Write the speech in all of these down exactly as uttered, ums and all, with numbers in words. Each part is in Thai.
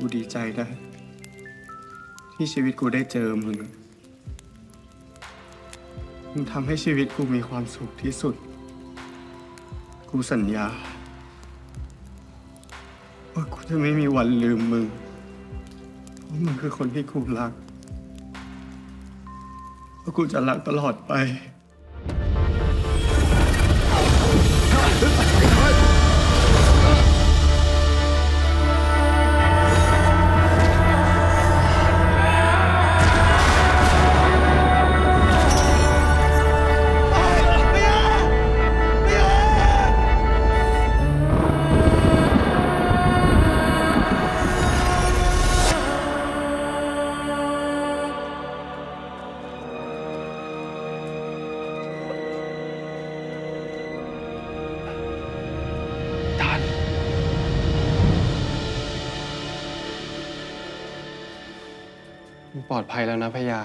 กูดีใจนะที่ชีวิตกูได้เจอมึงมึงทำให้ชีวิตกูมีความสุขที่สุดกูสัญญาว่ากูจะไม่มีวันลืมมึงเพราะมึงคือคนที่กูรักว่ากูจะรักตลอดไปปลอดภัยแล้วนะพยา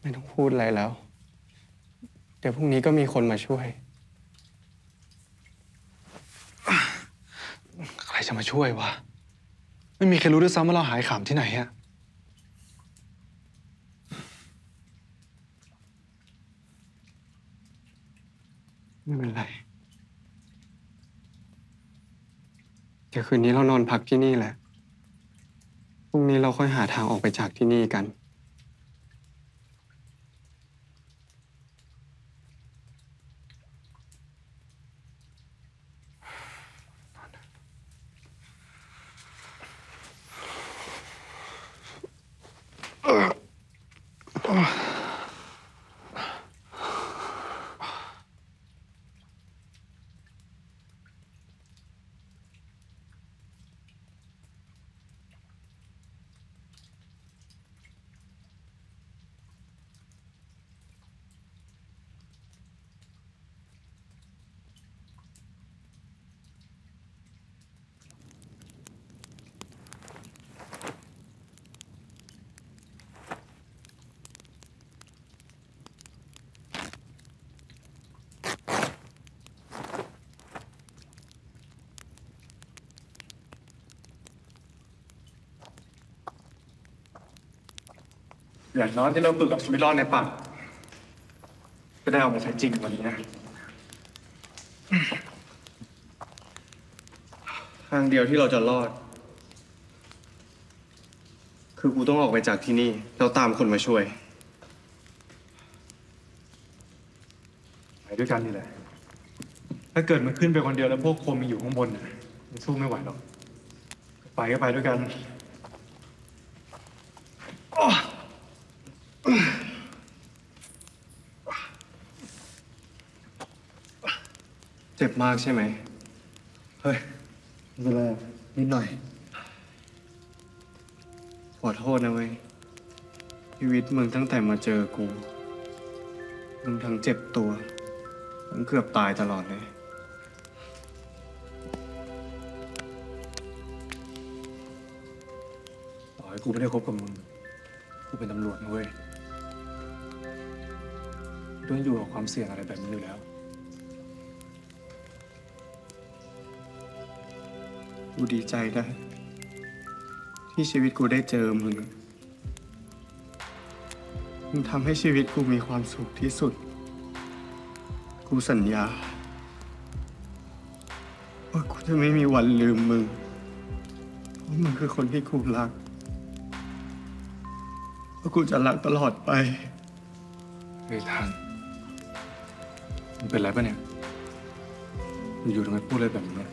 ไม่ต้องพูดอะไรแล้วเดี๋ยวพรุ่งนี้ก็มีคนมาช่วยใครจะมาช่วยวะไม่มีใครรู้ด้วยซ้ำว่าเราหายขำที่ไหนฮะไม่เป็นไรเดี๋ยวคืนนี้เรานอนพักที่นี่แหละพรุ่งนี้เราค่อยหาทางออกไปจากที่นี่กันอย่างน้อยที่เราฝึกกับชีวิตรอดในป่าก็ได้ออกมาใช้จริงวันนี้นะทางเดียวที่เราจะรอดคือกูต้องออกไปจากที่นี่แล้วตามคนมาช่วยไปด้วยกันนี่แหละถ้าเกิดมันขึ้นไปคนเดียวแล้วพวกโคมมีอยู่ข้างบนมันสู้ไม่ไหวหรอกไปก็ไปด้วยกันเจ็บมากใช่ไหมเฮ้ยไม่เป็นไรนิดหน่อยขอโทษนะเว้ยชีวิตมึงตั้งแต่มาเจอกูมึงทั้งเจ็บตัวมึงเกือบตายตลอดเลยต่อให้กูไม่ได้คบกับมึงกูเป็นตำรวจนะเว้ยต้องอยู่กับความเสี่ยงอะไรแบบนี้อยู่แล้วกูดีใจนะที่ชีวิตกูได้เจอมึงมึงทำให้ชีวิตกูมีความสุขที่สุดกูสัญญาว่ากูจะไม่มีวันลืมมึงเพราะมึงคือคนที่กูรักว่ากูจะรักตลอดไปเฮ้ยทันมันเป็นไรป่ะเนี่ยมันอยู่ทำไมพูดอะไรแบบนี้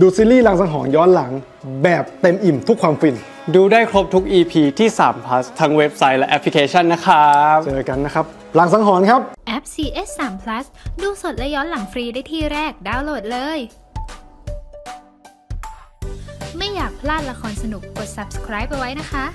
ดูซีรีส์รังสังหรณ์ย้อนหลังแบบเต็มอิ่มทุกความฟินดูได้ครบทุก อี พี ที่ ทรี พลัส ทั้งเว็บไซต์และแอปพลิเคชันนะครับเจอกันนะครับรังสังหรณ์ครับแอป ซี เอส ทรี พลัส ดูสดและย้อนหลังฟรีได้ที่แรกดาวน์โหลดเลยไม่อยากพลาดละครสนุกกด ซับสไครบ์ ไปไว้นะคะ